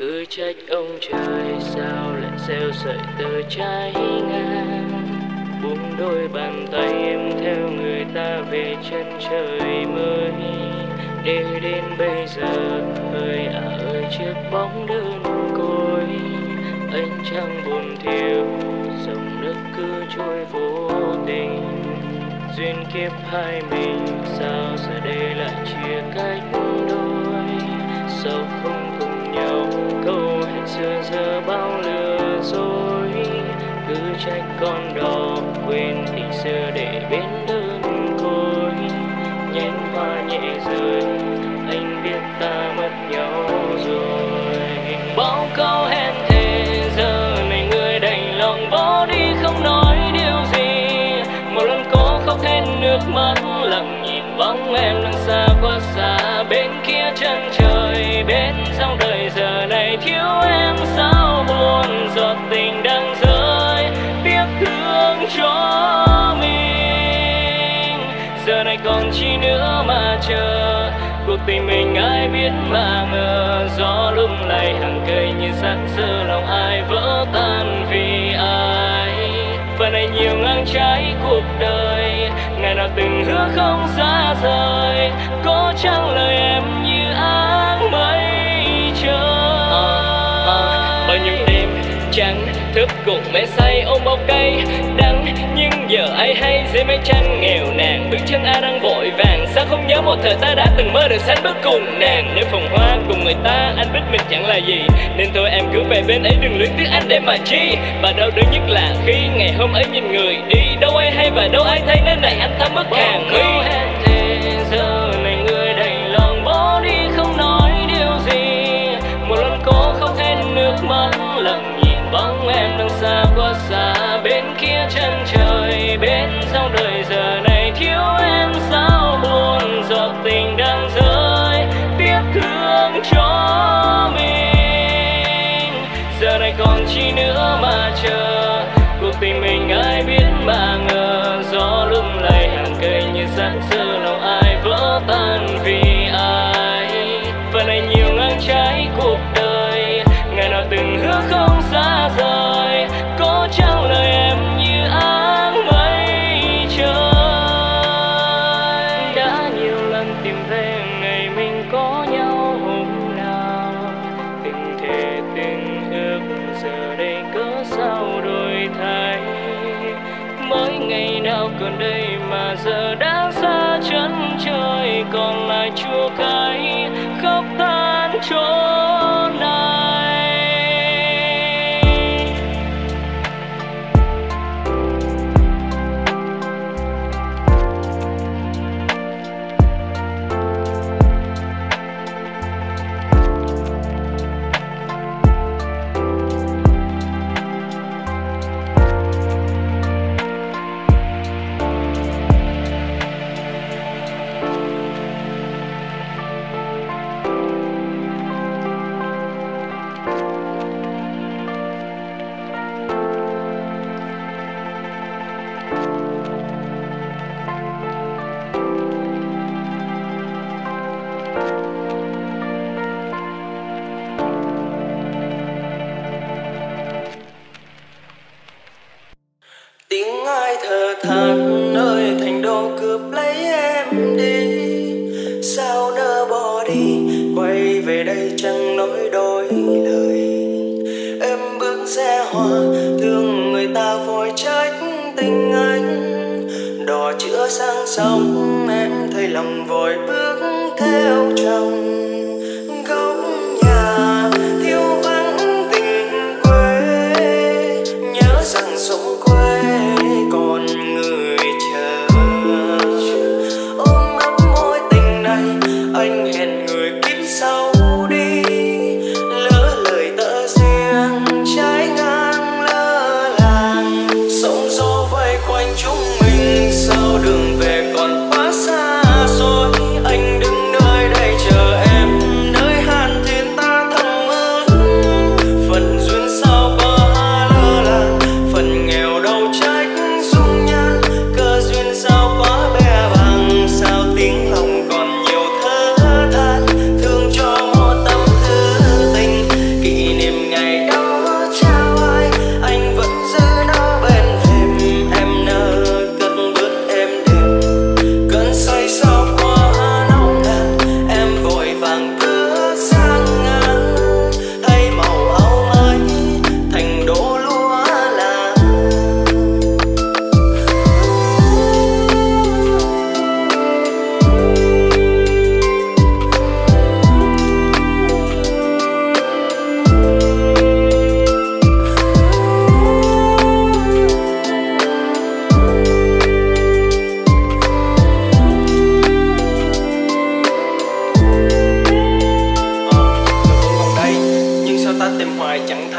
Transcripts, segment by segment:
Cứ trách ông trời sao lại gieo sợi tơ trái ngang. Buông đôi bàn tay em theo người ta về chân trời mới. Để đến bây giờ hơi ơi chiếc bóng đơn côi. Ánh trăng buồn thiêu, dòng nước cứ trôi vô tình. Duyên kiếp hai mình sao giờ đây lại chia cách đôi. Sao không cùng nhau câu hẹn xưa giờ bao lừa dối. Cứ trách con đò quên tình xưa để bên đơn côi. Nhén hoa nhẹ rơi, anh biết ta mất nhau rồi. Bao câu hẹn thề giờ này người đành lòng bỏ đi không nói điều gì. Một lần có khóc hết nước mắt lặng nhìn bóng em đang xa quá xa. Bên kia chân trời bên dòng đời giờ này thiếu em sao buồn. Giọt tình đang rơi tiếc thương cho mình. Giờ này còn chi nữa mà chờ. Cuộc tình mình ai biết mà ngờ. Gió lung lay hàng cây như xác xưa lòng ai vỡ tan vì ai. Phần này nhiều ngang trái cuộc đời. Ngày nào từng hứa không xa rời. Có chăng lời em như áng mây trời. Bao nhiêu đêm trắng thức cùng mê say ôm bao cây đắng. Nhưng giờ ai hay dưới mái trăng nghèo nàng. Bước chân ai đang vội vàng. Sao không nhớ một thời ta đã từng mơ được sánh bước cùng nàng. Nơi phòng hoa cùng người ta anh biết mình chẳng là gì. Nên thôi em cứ về bên ấy đừng luyến tiếc anh để mà chi. Và đau đớn nhất là khi ngày hôm ấy nhìn người đi. Đâu ai hay và đâu ai thấy nên này anh thắm mất hàng mi. Giờ này người đành lòng bỏ đi không nói điều gì. Một lần cô khóc hết nước mắt lặng nhìn bóng em đang xa quá xa. Bên kia chân trời bên dòng đời giờ này thiếu em sao buồn. Giọt tình đang rơi tiếc thương cho mình. Giờ này còn chi nữa mà chờ. Cuộc tình mình ai biết mà ngờ. Gió lung lay hàng cây như xác xưa lòng ai vỡ tan vì ai. Phần này nhiều ngang trái cuộc đời. Ngày nào từng hứa không xa rời. Có chăng lời em như áng mây trời. Đã nhiều lần tìm về ngày mình có nhau hôm nào. Tình thề tình ước giờ đây cớ sao đổi thay. Mới ngày nào còn đây mà giờ đã xa chân trời. Còn lại chua cay khóc than chỗ này. Cho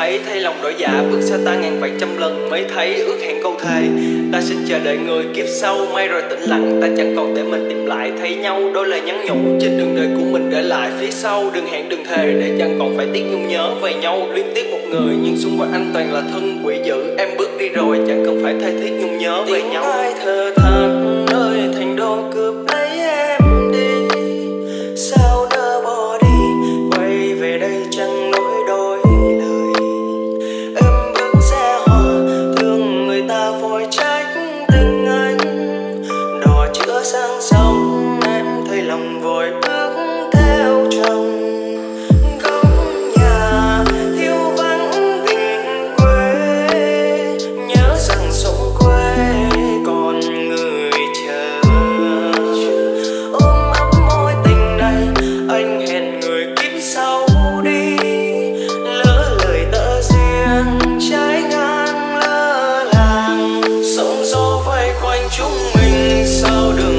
thấy, thay lòng đổi dạ bước xa ta ngàn vạn trăm lần mới thấy ước hẹn câu thề. Ta xin chờ đợi người kiếp sau, may rồi tĩnh lặng ta chẳng còn để mình tìm lại thấy nhau. Đôi lời nhắn nhủ trên đường đời của mình để lại phía sau, đừng hẹn đừng thề để chẳng còn phải tiếc nhung nhớ về nhau. Luyến tiếc một người nhưng xung quanh anh toàn là thân quỷ dữ, em bước đi rồi chẳng cần phải thay thiết nhung nhớ về nhau. Tiếng ai thờ than nơi thành đô cướp lấy em đi, sao nỡ bỏ đi quay về đây chẳng sang sông. Em thấy lòng vội bước theo chồng, góc nhà thiếu vắng tình quê, nhớ rằng sống quê còn người chờ. Ôm ấp mối tình này anh hẹn người kiếp sau đi, lỡ lời tơ duyên trái ngang lỡ làng. Sóng gió vây quanh chúng mình sao đường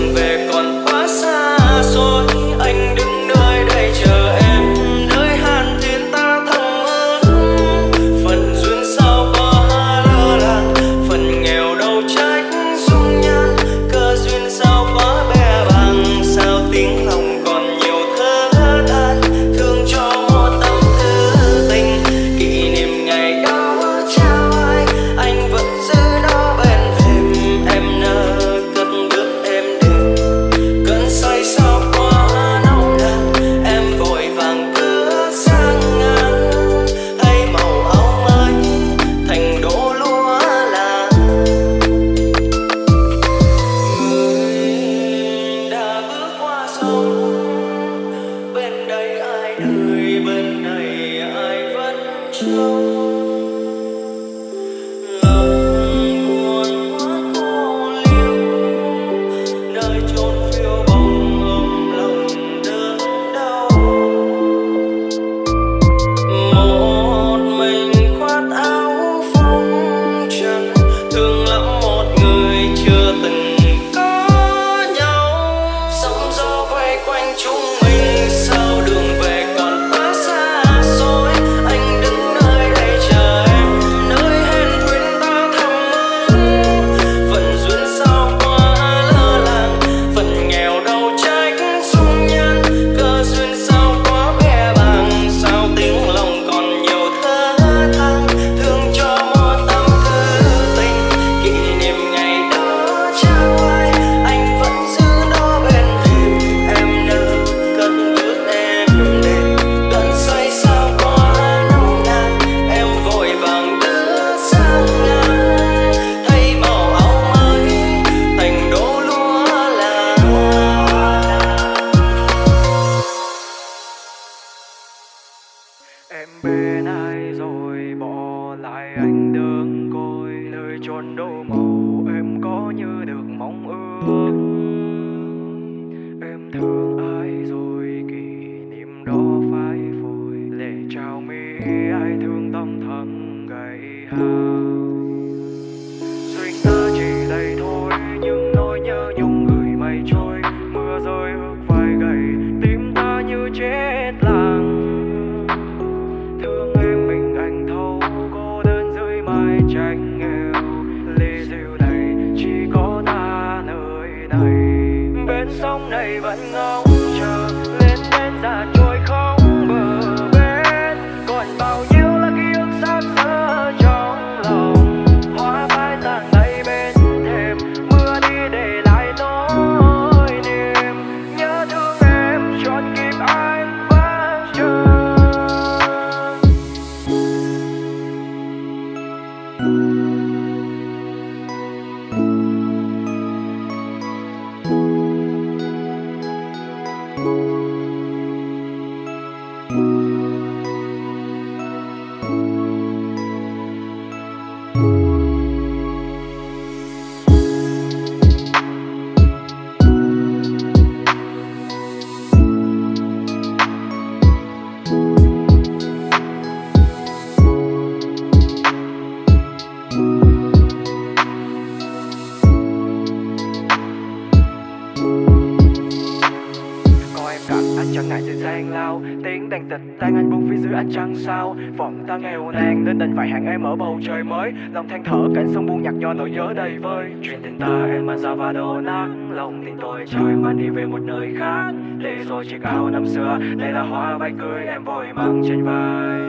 hành lao. Tiếng đàn tịch tan anh buông phía dưới ánh trăng sao. Phận ta nghèo nàn nên đành phải hẹn em ở bầu trời mới. Lòng than thở cảnh sông buông nhạt nhòa nỗi nhớ đầy vơi. Chuyện tình ta em mà ra và đồ nắng. Lòng tình tôi cho em mang đi về một nơi khác. Để rồi chiếc áo năm xưa, đây là hoa váy cưới em vội mang trên vai.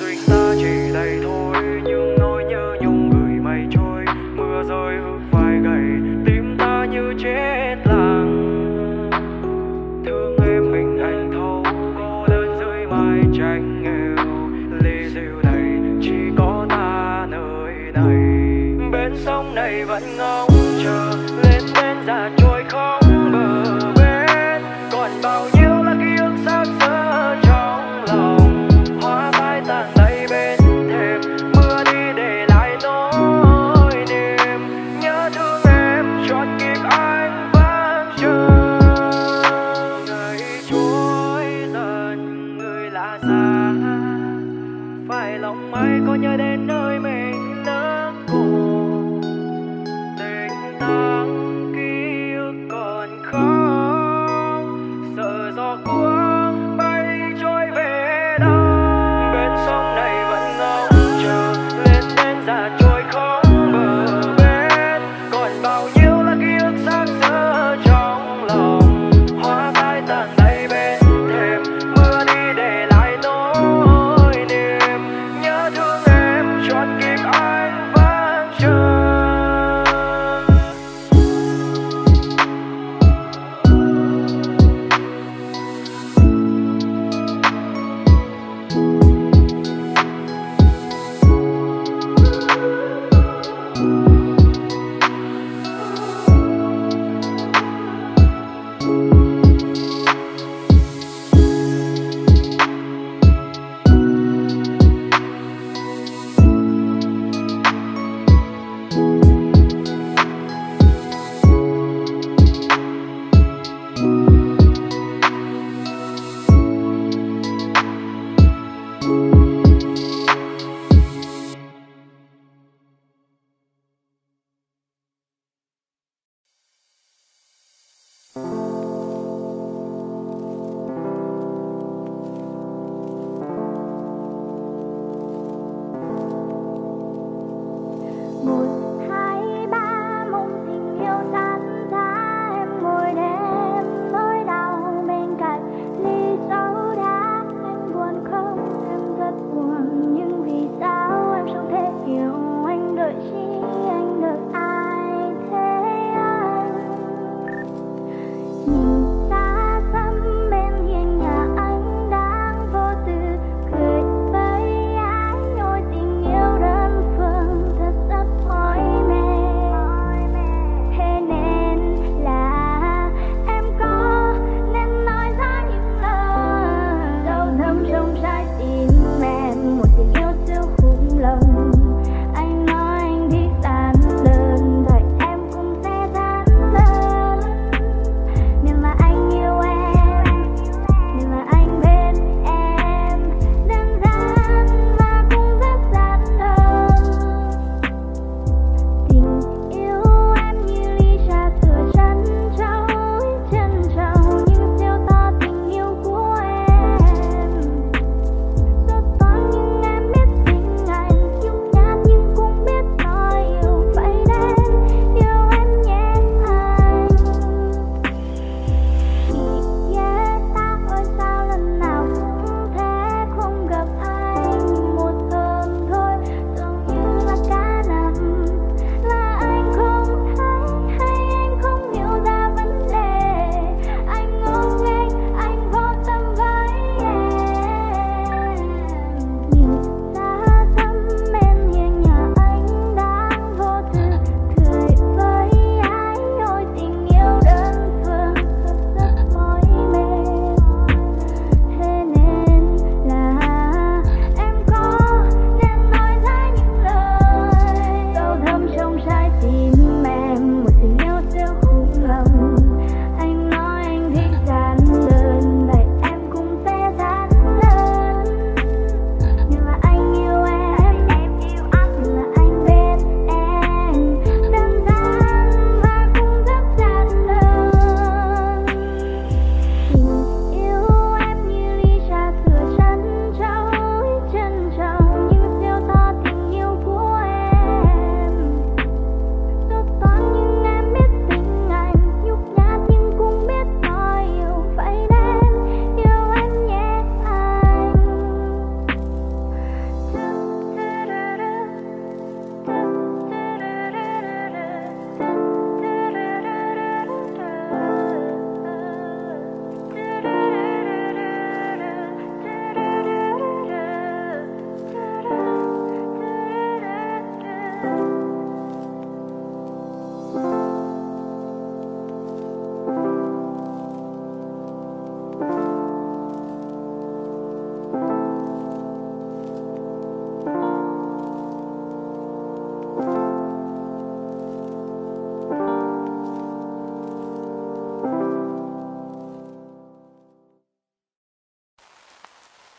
Duyên ta chỉ đây thôi, nhưng nỗi nhớ nhung gửi mây trôi. Mưa rơi hương vai gầy, tim ta như chết lặng. Thương em mình anh thâu, cô đơn dưới mái tranh nghèo. Ly rượu này chỉ có ta nơi này. Bên sông này vẫn ngóng chờ, lên bên già trôi không bờ bến. Còn bao nhiêu là ký ức xác xơ trong lòng. Hoa phai tàn đầy bên thềm, mưa đi để lại nỗi niềm. Nhớ thương em trọn kịp anh vang trời. Ngày trôi dần người lạ xa, phải lòng mãi có nhớ đến nơi mình lớn cùng.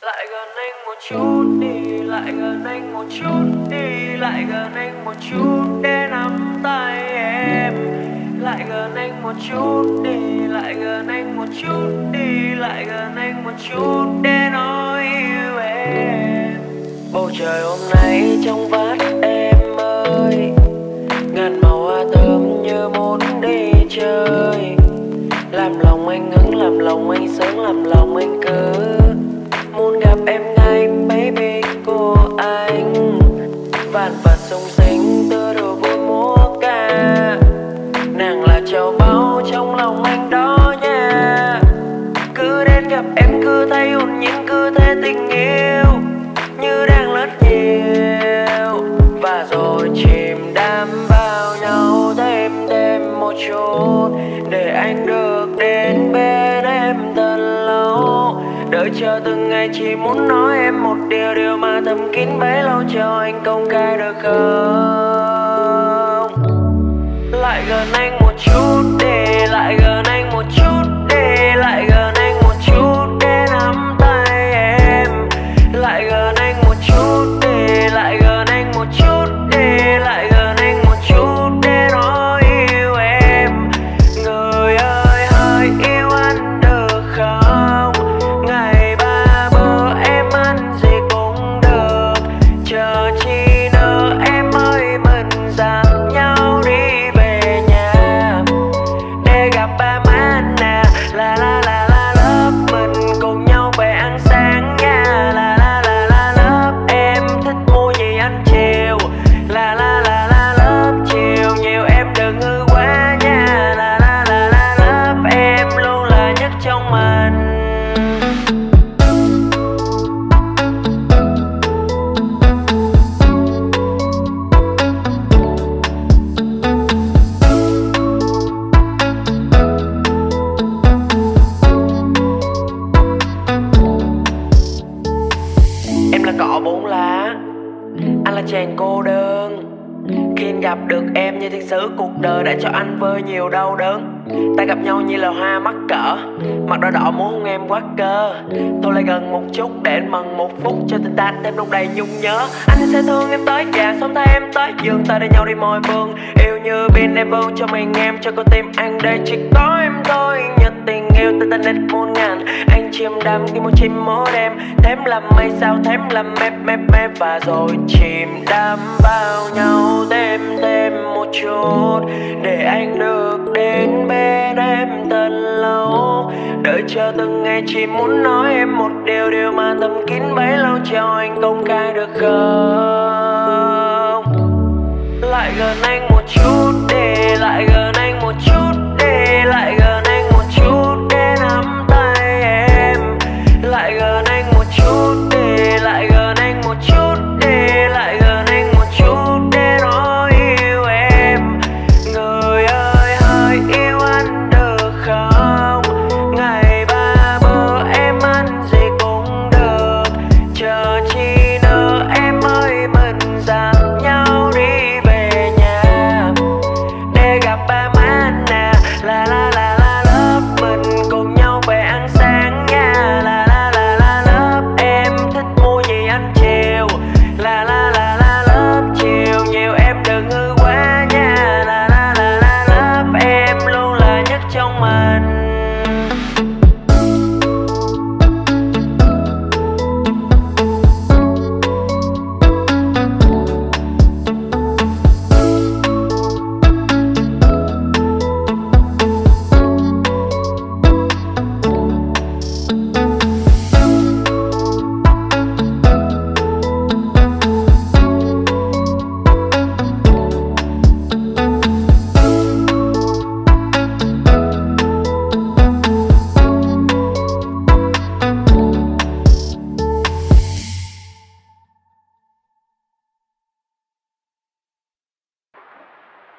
Lại gần anh một chút đi, lại gần anh một chút đi, lại gần anh một chút để nắm tay em. Lại gần anh một chút đi, lại gần anh một chút đi, lại gần anh một chút để nói yêu em. Bầu trời hôm nay trong vắt em ơi, ngàn màu hoa thơm như muốn đi chơi. Làm lòng anh hứng, làm lòng anh sướng, làm lòng anh cứ muốn gặp em ngay baby cô anh. Vạn vật sung sính tựa đồ vui múa ca, nàng là châu báu trong lòng anh đó nha. Cứ đến gặp em cứ thấy hồn nhiên, cứ thấy tình yêu như đang lướt nhiều, và rồi chìm đắm vào nhau thêm thêm một chút để anh được đến bên em thật lâu. Đợi chờ từng ngày chỉ muốn nói em một điều, điều mà thầm kín bấy lâu, cho anh công khai được không? Lại gần anh một chút đi, lại gần anh một chút đi, lại gần anh một chút để nắm tay em. Lại gần anh một chút đi, lại gần anh một chút đi, lại gần anh một chút để nói yêu em. Người ơi hãy yêu anh được không? Ngày ba bữa em ăn gì cũng được, chờ chi nữa em ơi mình dạt nhau đi về nhà để gặp ba má nè. La la lớp mình cùng nhau về ăn sáng nha. La lớp em thích mua gì ăn chiều. La lớp chiều nhiều em đừng hư quá nha. La lớp em luôn là nhất trong mình. Em là cỏ bốn lá, anh là chàng cô đơn. Khi gặp được em như thiên sứ cuộc đời đã cho anh vơi nhiều đau đớn. Ta gặp nhau như là hoa mắc cỡ, mặt đỏ đỏ muốn hôn em quá cơ. Thôi lại gần một chút để anh mừng một phút cho tình ta thêm đông đầy nhung nhớ. Anh sẽ thương em tới già, sống thay em tới giường, ta để nhau đi mọi vương. Yêu như bên em vương cho mình em, cho con tim anh đây chỉ có em thôi. Nhật tình yêu ta nên muôn ngàn, anh chìm đắm khi muốn chim mỗi đêm. Thém làm mây sao, thém làm mép, và rồi chìm đắm bao nhau thêm thêm một chút để anh được đến bên em thật lâu. Đợi chờ từng ngày chỉ muốn nói em một điều, điều mà thầm kín bấy lâu, cho anh công khai được không? Lại gần anh một chút đi, lại gần anh một chút đi, lại gần anh một chút để nắm tay em. Lại gần anh một chút đi, lại gần anh một chút đi, lại gần anh một chút để nói yêu em. Người ơi hãy yêu anh được không? Ngày ba bữa em ăn gì cũng được, chờ chi nữa em ơi mình dạt nhau đi về nhà để gặp ba má nè. La lớp mình cùng nhau về ăn sáng nha. La lớp em thích mua gì ăn chiều. La lớp chiều nhiều em đừng hư quá nha. La lớp em luôn là nhất trong mình.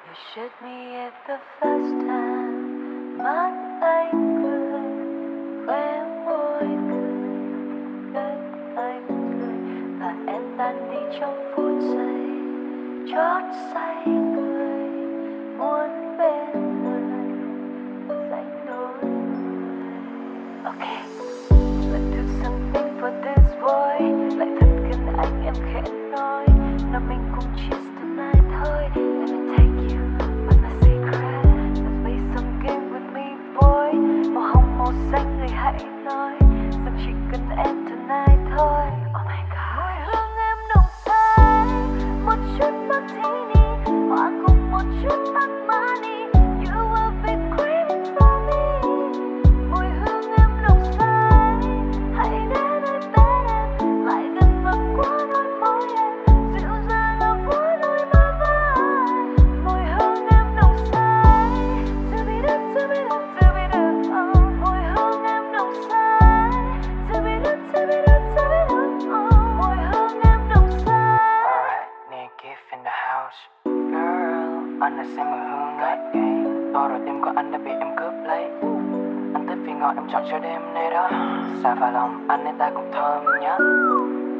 You should me at the first time. Mắt anh cười, khóe môi cười, cách anh cười, và em tan đi trong phút giây. Chót say cười, muốn bên người, dành đôi người. Okay, let's do something for this. cần em tonight thôi. Oh my god, mùi hương em nồng say, một chút martini hòa cùng một chút Armani. You a big craving for me. Mùi hương em nồng say, hãy đến em bên em, lại gần và quá đôi môi em, dịu dàng ở với đôi bờ vai. Mùi hương em nồng say, to be done, to be done. Anh đã xem mùi hương ngát ngây, tôi rồi tim của anh đã bị em cướp lấy. Anh thích vì ngọt em chọn cho đêm nay đó, xa vào lòng anh nên ta cũng thơm nhớ.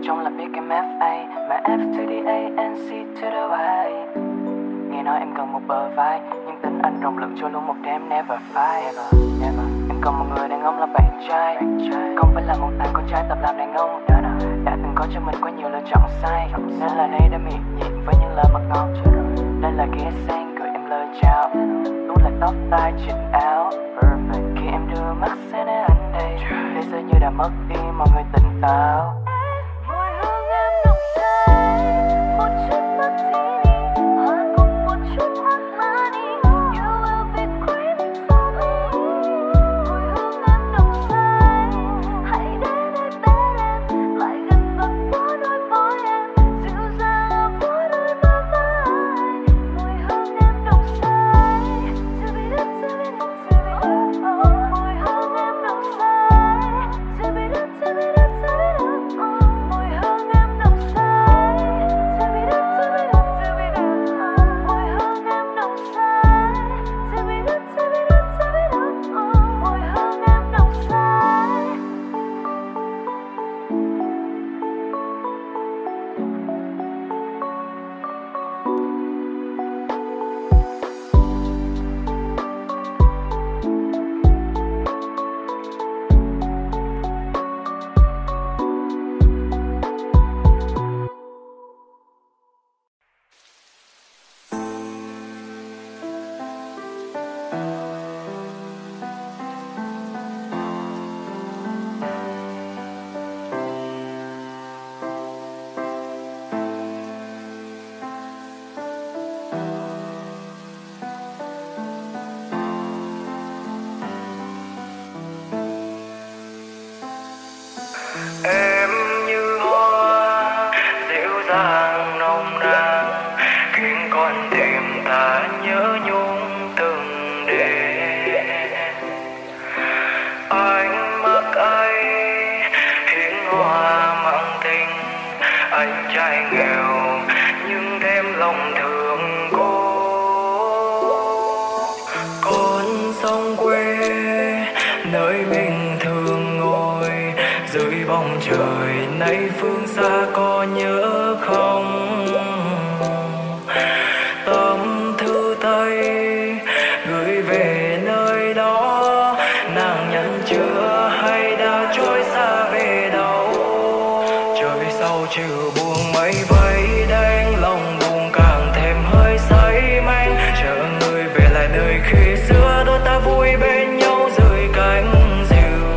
Trông là biết em F.A. mà F to the A and C to the Y. Nghe nói em cần một bờ vai, nhưng tính anh rộng lượng cho luôn một đêm never fight. Em cần một người đàn ông là bạn trai, không phải là một thằng con trai tập làm đàn ông. Đã từng có cho mình quá nhiều lựa chọn sai, nên là nay đã miệng nhịn với những lời mật ngọt. Nên là ghé sang gửi em lời chào, luôn là tóc tai chỉnh áo. Khi em đưa mắt sang đến anh đây, thế giới như đã mất đi mọi người tỉnh táo. Hãy subscribe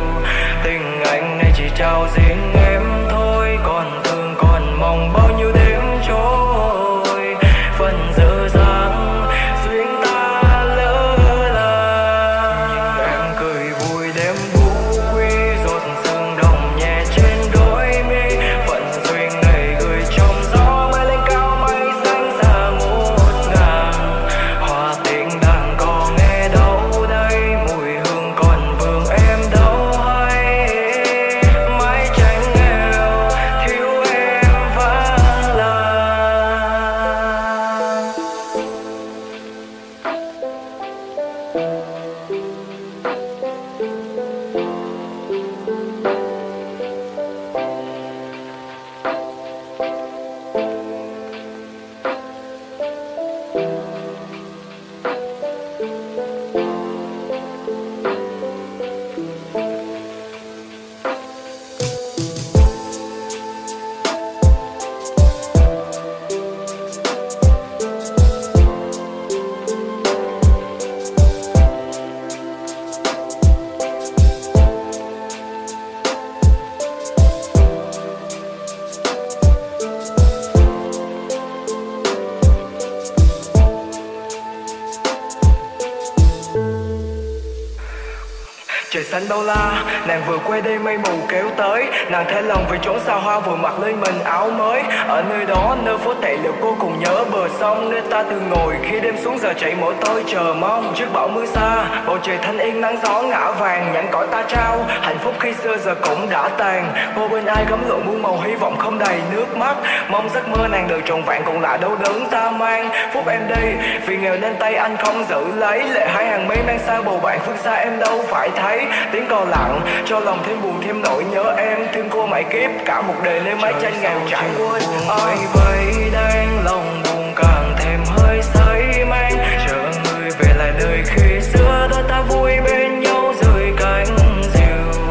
xanh bao la. Nàng vừa quay đi mây mù kéo tới, nàng thay lòng vì chốn xa hoa vừa mặc lên mình áo mới. Ở nơi đó nơi phố tệ liệu cô cùng nhớ bờ sông, nơi ta từng ngồi khi đêm xuống giờ chạy mỗi tối chờ mong. Trước bão mưa xa bầu trời thanh yên, nắng gió ngã vàng nhãn cõi ta trao. Hạnh phúc khi xưa giờ cũng đã tàn, cô bên ai gấm lụa muôn màu hy vọng không đầy nước mắt. Mong giấc mơ nàng được trọn vẹn còn lại đau đớn ta mang. Phúc em đi vì nghèo nên tay anh không giữ lấy, lệ hai hàng mây mang xa bầu bạn phương xa em đâu phải thấy. Tiếng cò lặng cho lòng thêm buồn thêm nỗi nhớ em, thương cô mãi kiếp cả một đời nơi mái tranh nghèo trải quên. Ôi vậy đang lòng buồn càng thêm hơi say mang, chờ người về lại đời khi xưa đôi ta vui bên nhau dưới cánh diều.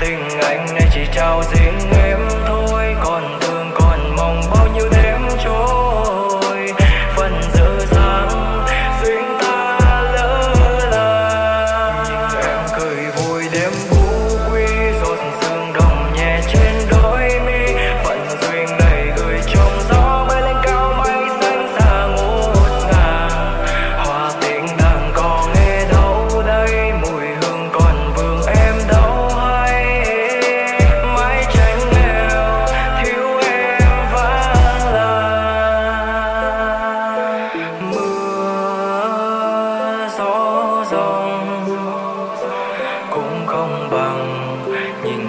Tình anh này chỉ trao riêng em thôi, còn thương còn mong bao nhiêu đêm trôi phần dở dang duyên ta lỡ là. Em cười vui đêm phú quý rộn sương đồng nhẹ trên đôi mi, phần duyên đầy gửi trong gió bay lên cao mây xanh xa ngút ngàn. Hoa tình đang còn nghe đâu đây, mùi hương còn vương em đâu hay. Mái tranh nghèo thiếu em vẫn là mưa gió giông cũng không bằng nhìn em quay đi.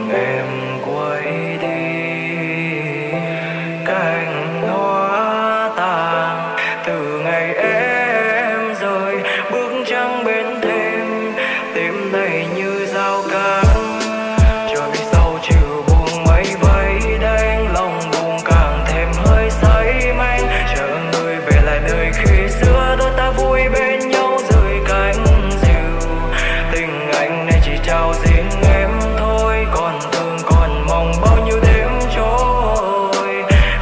Cành hoa tàn từ ngày em rời, bước trắng bên thêm tim này như dao cắt. Trời sau chiều buông mây vây đánh, lòng buồn càng thêm hơi say man. Chờ người về lại đời khi xưa đôi ta vui bên nhau dưới cánh diều. Tình anh này chỉ trao riêng em thôi, còn thương còn mong bao nhiêu đêm trôi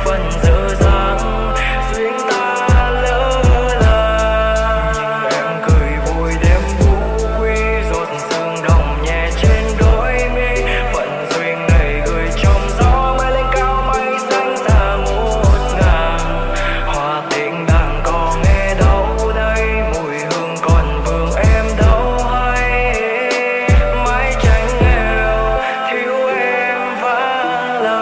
phần dở dang duyên ta lỡ là. Nhìn em cười vui đêm phú quý rộn sương đồng nhẹ trên đôi mi, phận duyên đầy gửi trong gió bay lên cao mây xanh xa ngút ngàn. Hoa tình đang còn nghe đâu đây, mùi hương còn vương em đâu hay. Mái tranh nghèo thiếu em vẫn là.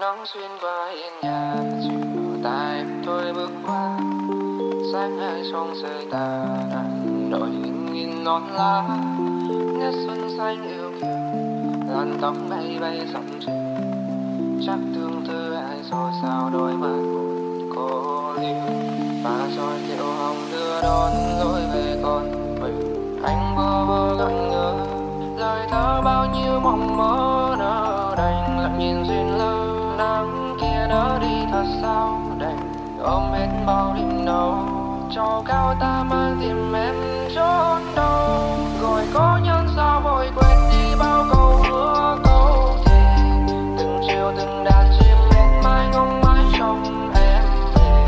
Nắng xuyên qua hiên nhà, chiều tay tôi bước qua sáng hai sông rơi ta đội nghìn nón lá. Nét xuân xanh yêu kiều làn tóc bay bay sóng chiều, chắc tương tư ai rồi sao đôi mắt buồn cô liêu. Và rồi kiệu hồng đưa đón lối về con mình, anh bơ vơ ngẩn ngơ lời thơ bao nhiêu mộng mơ nở đành lặng nhìn duyên lơ. Nắng kia nỡ đi thật sao, đành ôm hết bao đỉnh đầu cho cao ta mang tìm em trốn đâu. Rồi có nhân sao vội quên đi bao câu hứa câu thề, từng chiều từng đàn chim hết mai ngóng mãi trong em về.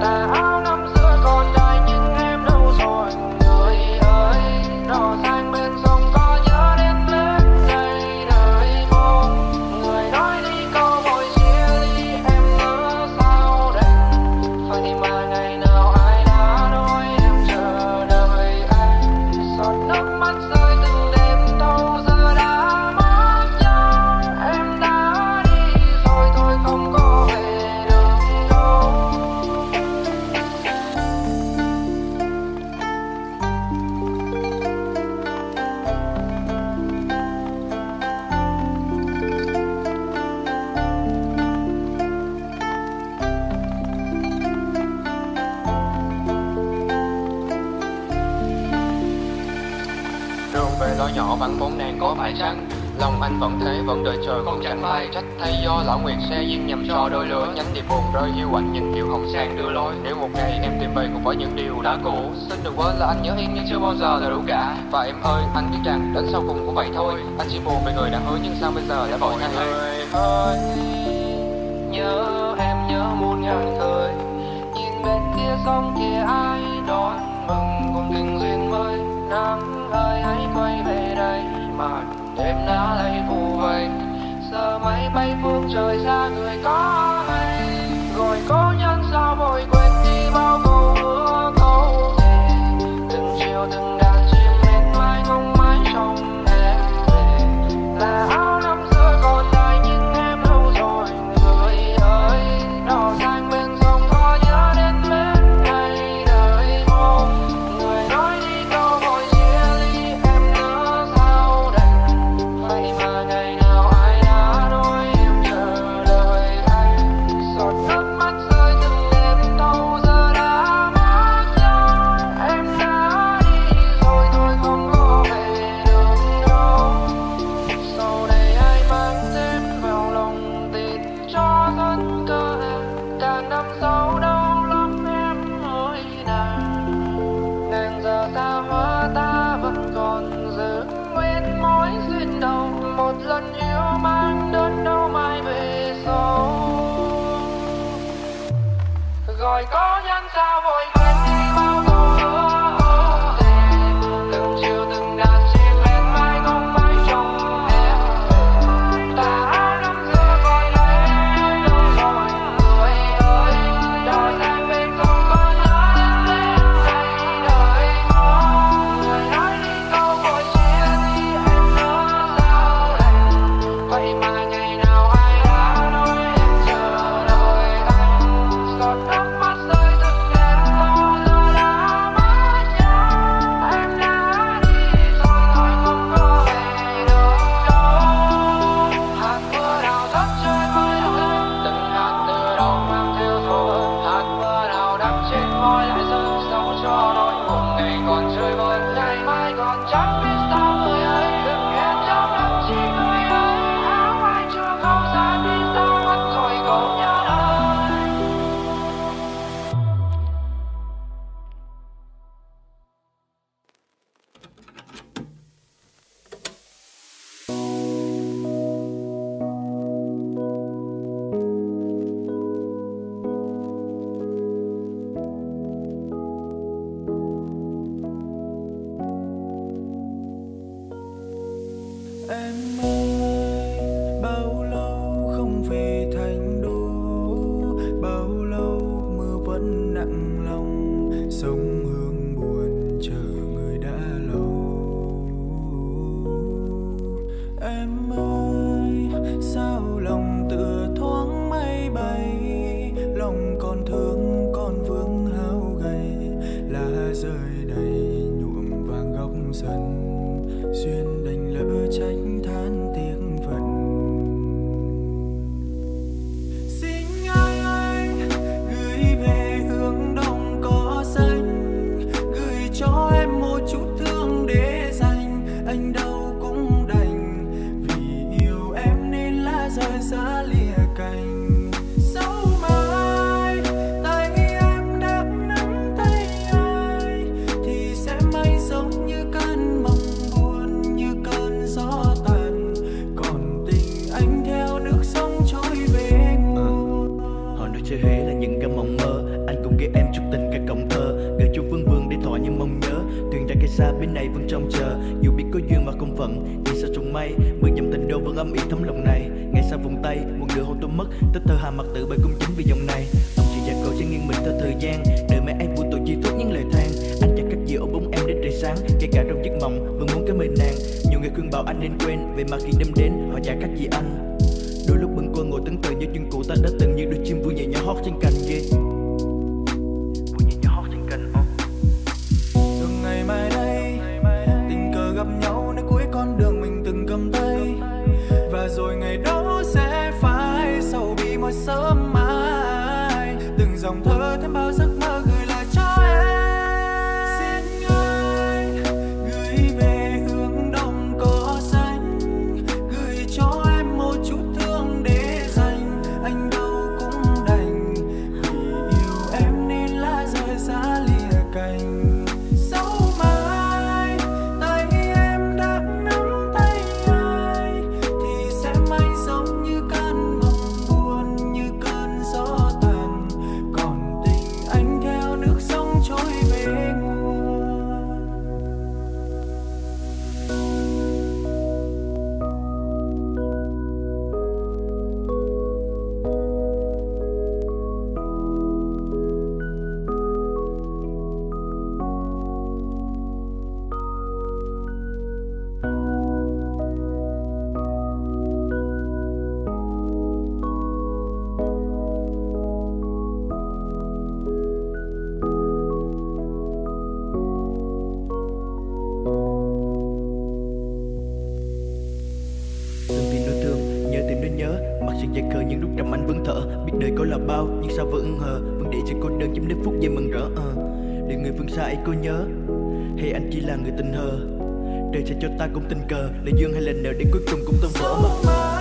Là áo nằm giữa con trai nhưng em đâu rồi người ơi, đỏ xanh bên sông có nhớ đến bên đây đời mong. Người nói đi câu vội chia ly em nhớ sao đành phải mà ngày nào ai đã nói em chờ đợi anh. Giọt nước mắt rơi từng đêm đâu giờ đã mất nhau, em đã đi rồi thôi không có về được đâu. Đường về lối nhỏ vắng bóng nàng có phải chăng lòng anh vẫn thế vẫn đợi chờ con chẳng mai. Trách thay do lão nguyệt xe duyên nhầm cho đôi lửa nhánh điệp buồn rơi hiu quạnh nhìn kiệu hồng sang đưa lối. Nếu một ngày em tìm về cùng với những điều đã cũ, xin đừng quên là anh nhớ em nhưng chưa bao giờ là đủ cả. Và em ơi anh biết rằng đến sau cùng cũng vậy thôi, anh chỉ buồn về người đã hứa nhưng sao bây giờ đã vội anh ơi. Nhớ em nhớ muôn ngàn thời, nhìn bên kia sông kia ai đón mừng cùng tình duyên mới. Nắng ơi hãy quay về đây mà đêm đã lấy phù vành. Giờ máy bay phương trời xa người có hay, rồi cố nhân sao vội quên đi bao câu hứa câu thề. Từng chiều từng đàn chim lên mãi ngóng mãi trong em về. Là áo năm xưa còn dài nhưng em lâu rồi người ơi. Đỏ xanh bên sông có nhớ đến bên ngày đời không? Người nói đi câu hỏi chia ly em nhớ sao đành. Vậy mà ngày nào ai đã đôi em chờ đợi anh. Giọt nước mắt rơi từng đêm đâu giờ đã mất nhau. Em đã đi rồi tôi không có về được đâu. Sau này ai mang thêm vào lòng tin cho thân cơ em. Cả năm sau đau lắm em hối nàng. Nàng giờ ta hóa ta vẫn còn giữ nguyên mối duyên đầu. Một lần yêu mang đớn đau mai về sau. Rồi có nhân sao vội quên đi bao câu hứa thề. Từng chiều từng đàn chim lên mãi ngóng mãi trông em về. Tà áo năm xưa còn đây em đâu rồi người ơi. Đỏ xanh bên sông có nhớ đến bên ngày đời không? Người nói đi câu vội chia ly em nhớ sao đành. Vậy mà ngày nào ai đã nói em chờ đợi anh. Giọt nước mắt rơi từng đêm đâu giờ đã mất nhau. Em đã đi rồi tôi không có về được đâu. Hạt mưa đào thấp chơi với em, từng hạt từ đầu mang theo dấu ấn. Hạt mưa đào đắp trên môi lại rơi sâu cho nỗi buồn. Ngày còn chơi vơi ngày mai còn chẳng biết sao người ấy. Đừng nghe trong lòng chỉ người ấy áo ai chưa câu ra đi sao mất rồi câu nhớ đời. Em ơi, bao lâu không về thành đô, bao lâu mưa vẫn nặng lòng, sông Hương buồn chờ người đã lâu. Em ơi, sao lòng tựa thoáng mây bay, lòng còn thương còn vương hao gầy, lá rơi đầy nhuộm vàng góc sân, duyên đành lỡ trách. Xa bên này vẫn trông chờ, dù biết có duyên mà không phận, vì sao trùng may mưa dầm tình đâu vẫn âm ỉ thấm lòng này. Ngay xa vùng tay một người hôn tôi mất, tết thơ hà mặc tự bởi cũng chính vì dòng này. Ông chỉ già cậu sẽ nghiêng mình theo thời gian, đời mẹ em vui tôi chỉ thuốc những lời than. Anh chẳng cách gì ôm bóng em đến trời sáng, kể cả trong giấc mộng vẫn muốn cái mình nàng. Nhiều người khuyên bảo anh nên quên, vậy mà khi đêm đến họ chả cách gì anh. Đôi lúc bâng quơ ngồi tưởng tượng như chuyện cũ ta đã từng như đôi chim vui nhẹ nhỏ hót trên cành ghê. Rồi ngày đó sẽ phải sầu bi mỗi sớm mai, từng dòng thơ thêm bao giấc mơ gửi lại cho em. Xin anh gửi về hướng đông cỏ xanh, gửi cho em một chút thương để dành, anh đâu cũng đành vì sự dài khờ những lúc trầm anh vẫn thở. Biết đời có là bao nhưng sao vẫn hờ, vẫn để cho cô đơn chiếm lấy phút giây mừng rỡ. Để người phương xa ấy cô nhớ, hay anh chỉ là người tình hờ. Đời sẽ cho ta cũng tình cờ, là duyên hay là nợ để cuối cùng cũng tan vỡ mà.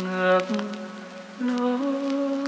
Ngược lối